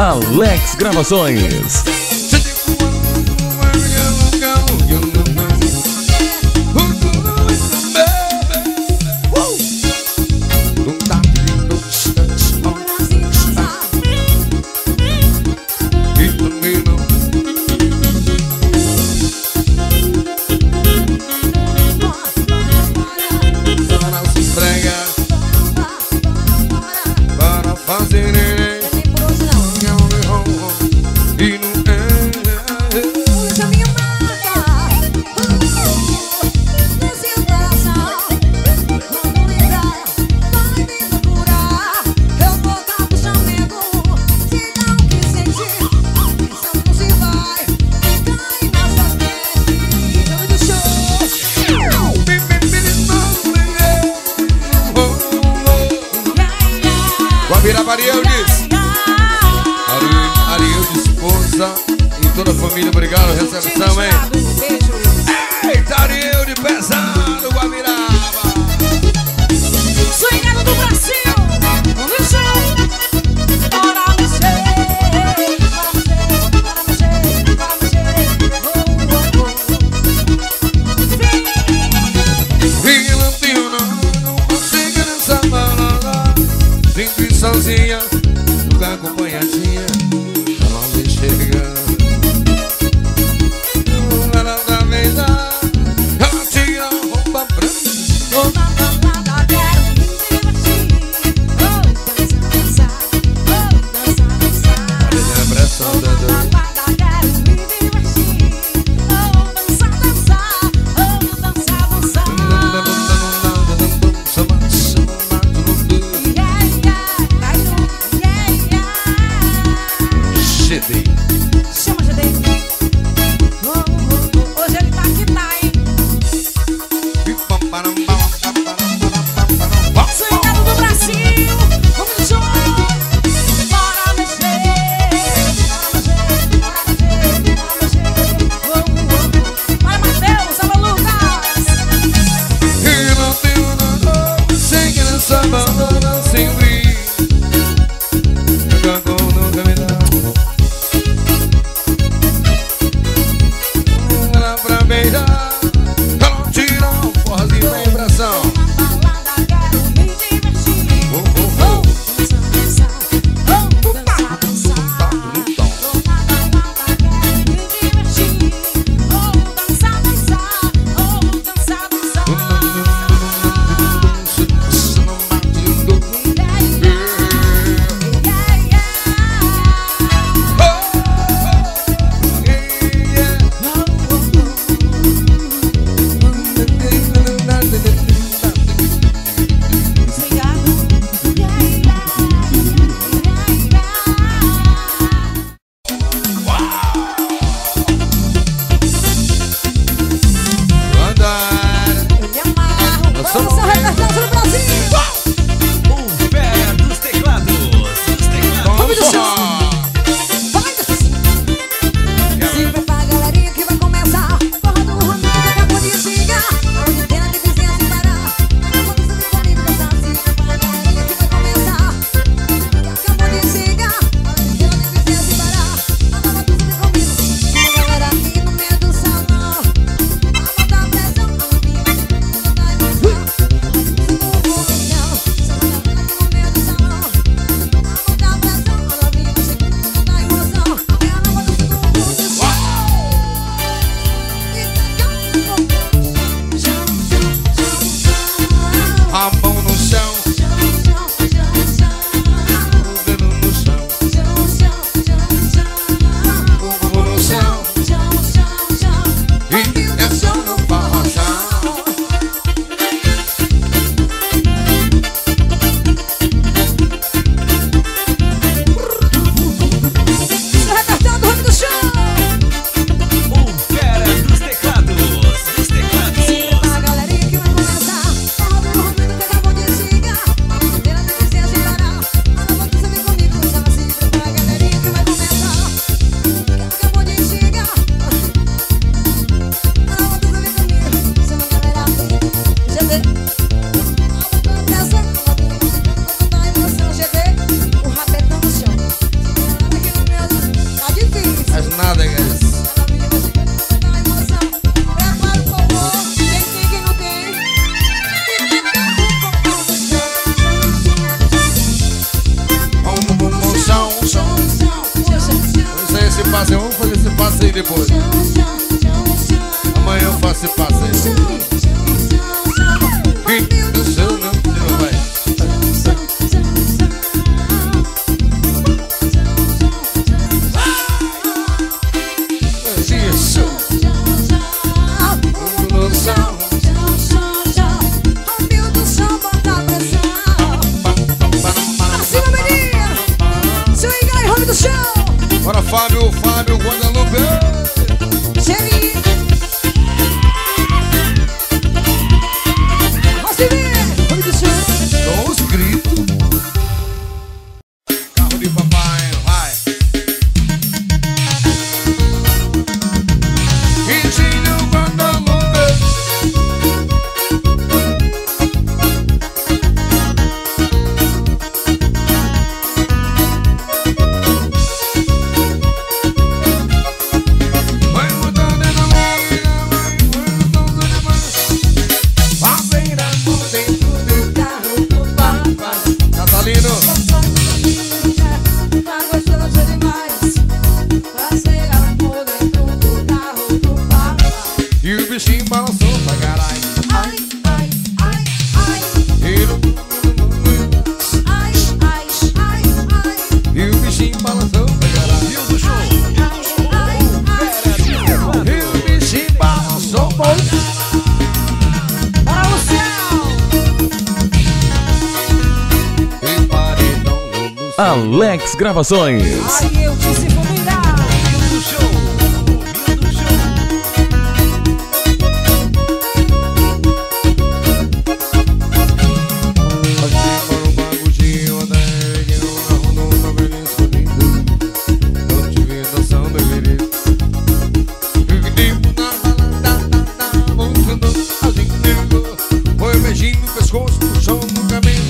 Alex Gravações. Sem brilho, nunca me dá. fazer um, fazer esse passo aí depois. Amanhã eu faço esse passo aí. Do chão, não, não vai. Bora, Fábio, Fábio Guadalupe. Cheguei. Você vê, olha do chão. Dou os gritos. Carro de papai, vai. Ritinho Alex Gravações. Ai, eu quis combinar. Do show, do show. Foi um beijinho no pescoço, no chão, no cabelo.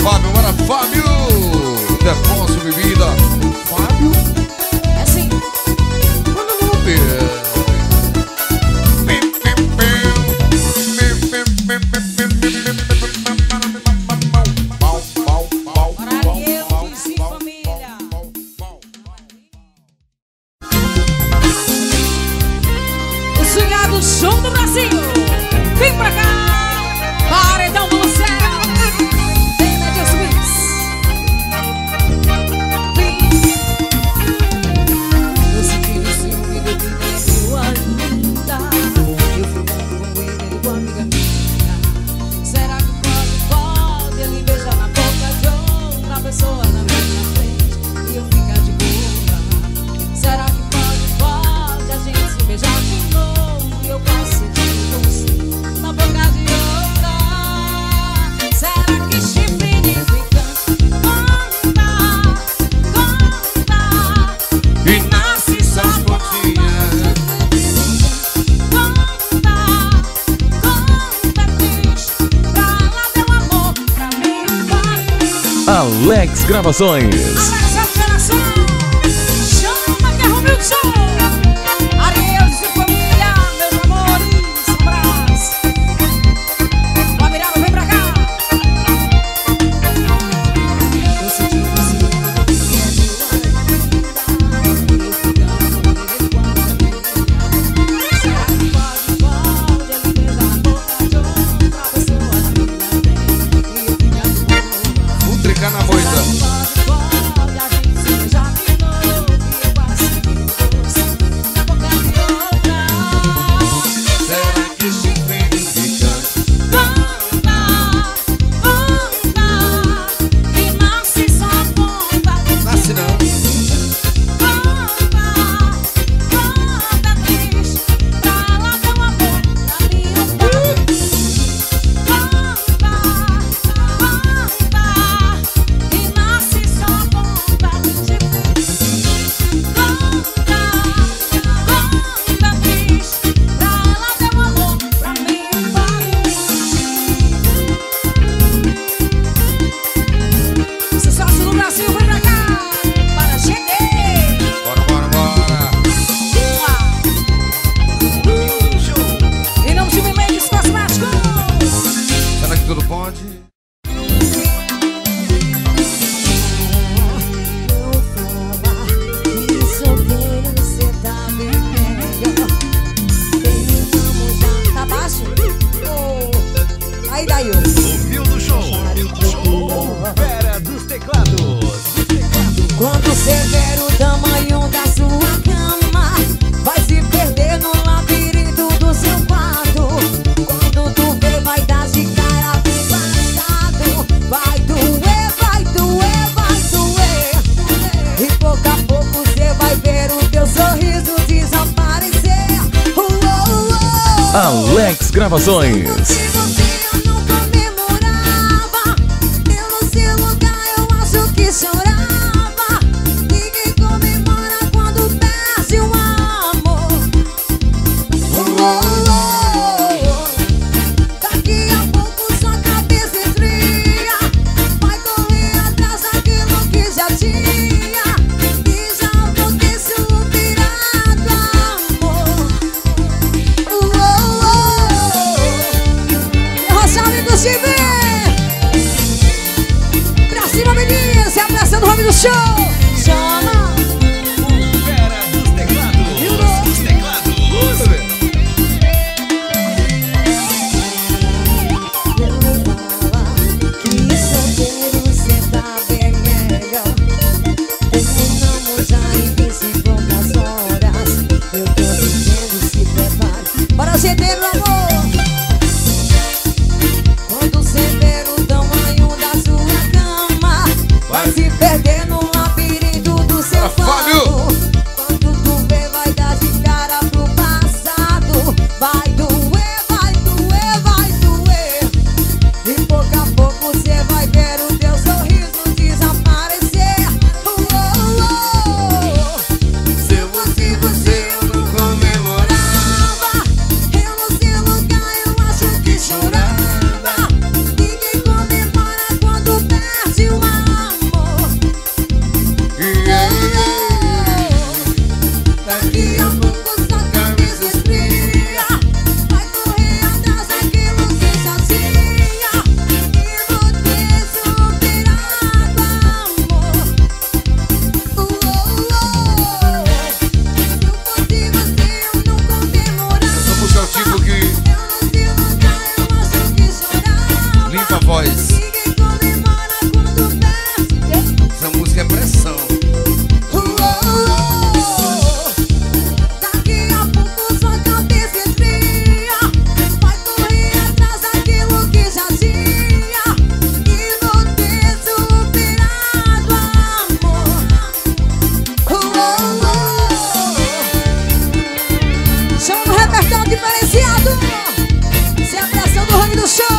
Bora Fábio, Defonso Bebida. O Fábio? É assim. Manda no pé. O sonhar do show do Brasil. Vem pra cá. Paredão do Lucero. Alex Gravações. Alex Gravações. Quando você ver o tamanho da sua cama, vai se perder no lápis. sua voz. Essa música é pressão. Daqui a pouco sua cabeça esfria, vai correr atrás daquilo que já tinha. E vou ter superado amor. Chama o repertório diferenciado. Se a pressão do Rony do Show.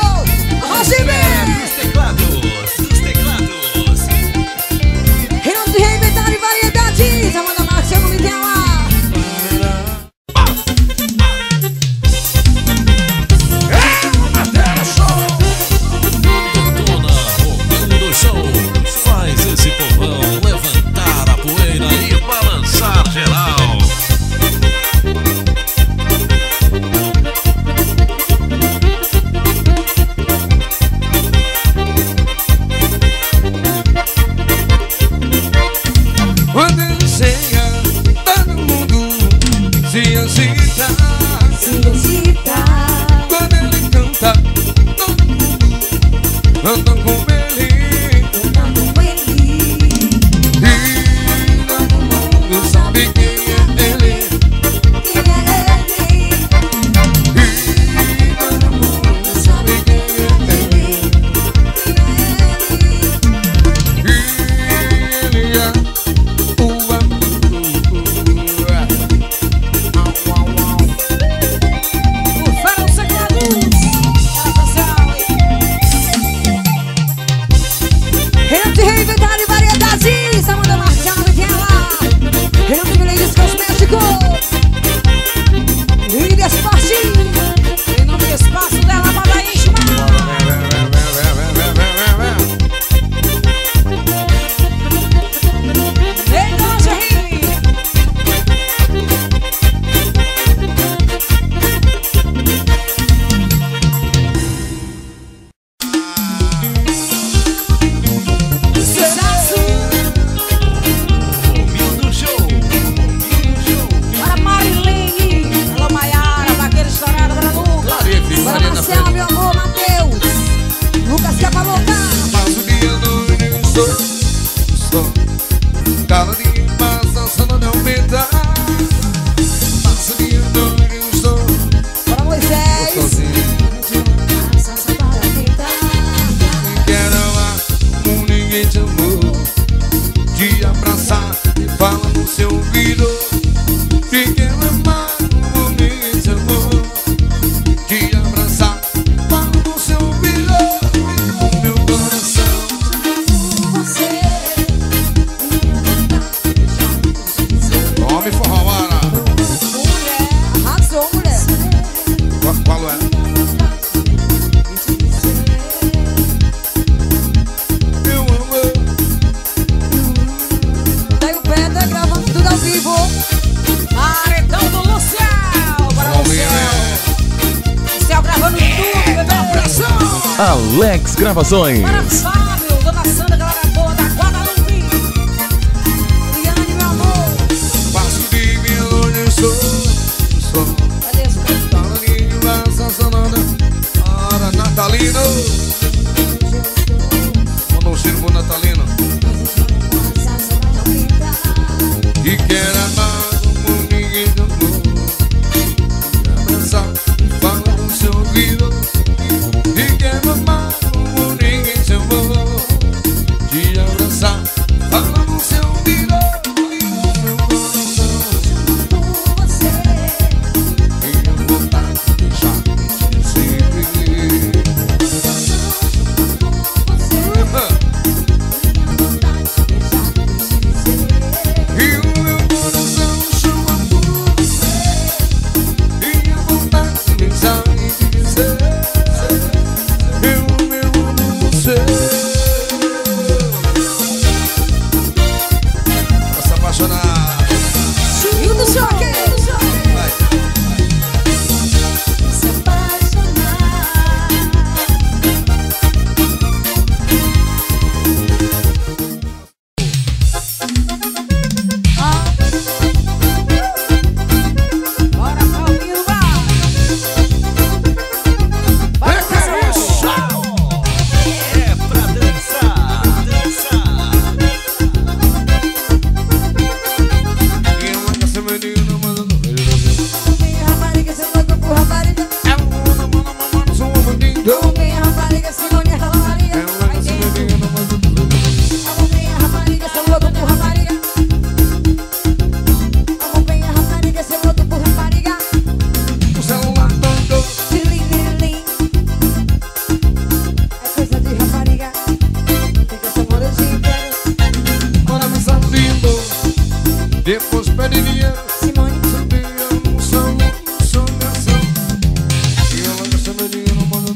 Alex Gravações. Para Fábio, Dona Sandra, galera boa da Guadalupe. Liane, meu amor. Passo de melhor, eu sou. Adeus, Natalino, Asa Sanana. Para Natalino. Manda um cheiro pro Natalino. E quero amar como ninguém amou. Abraçar, fala no seu ouvido. Ninguém amou, ninguém te amou. Depois pede dinheiro, Simone, samba. E ela gasta meu dinheiro, não manda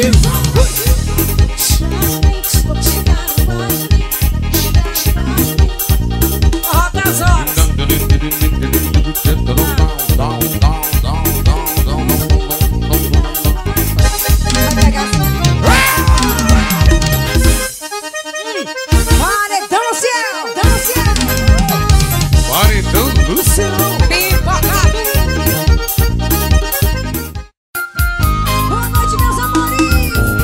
Boa noite, meus amores!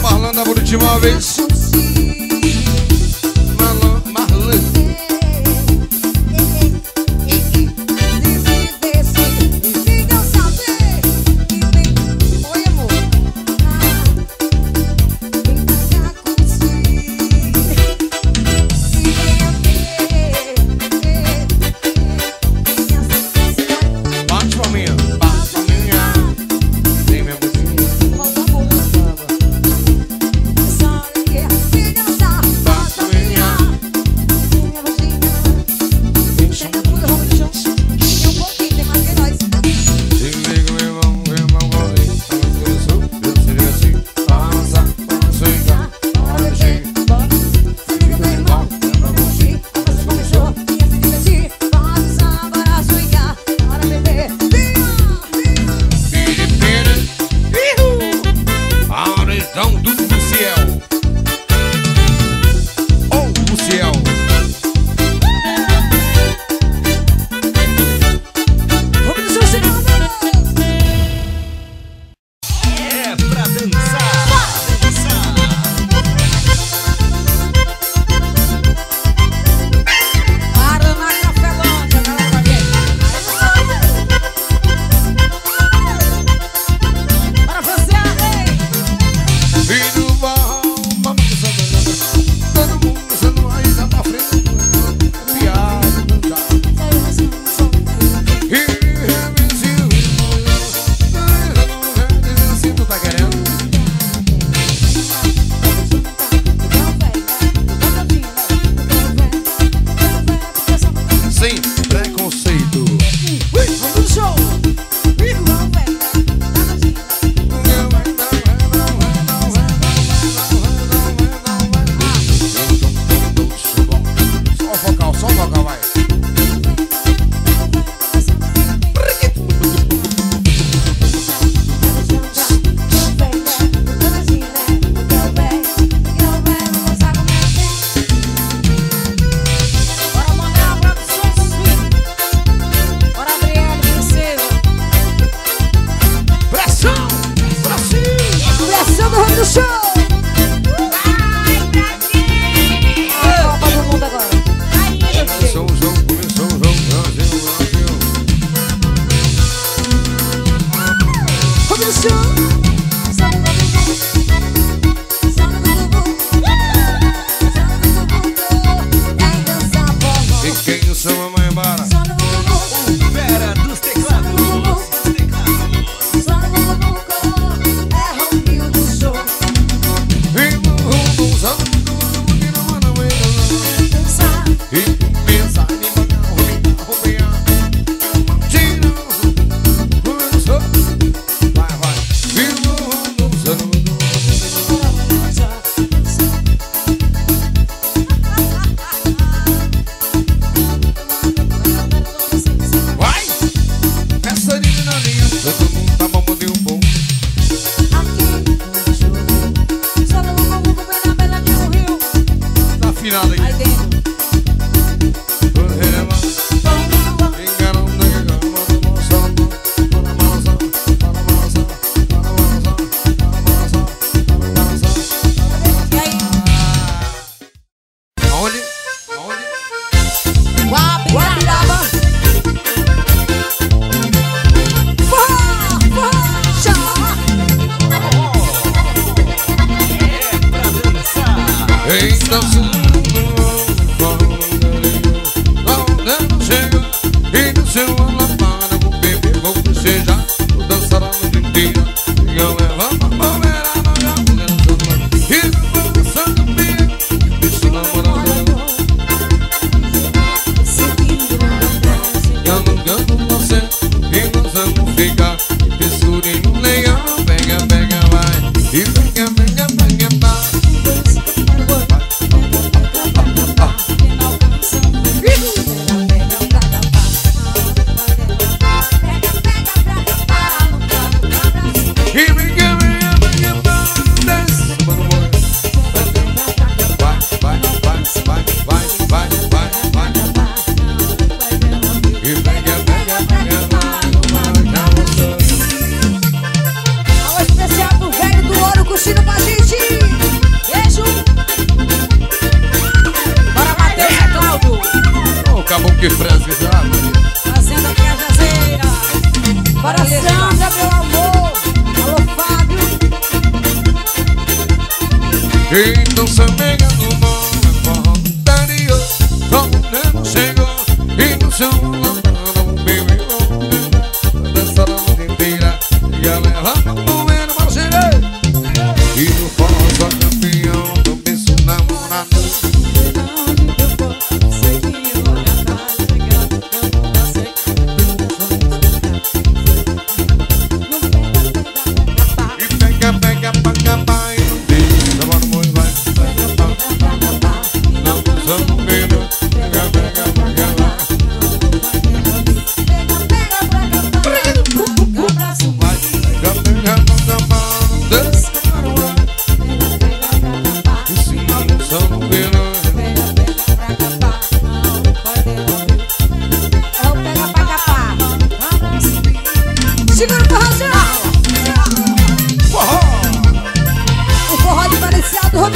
Marlon Amanda por última vez. Marlene.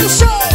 Show!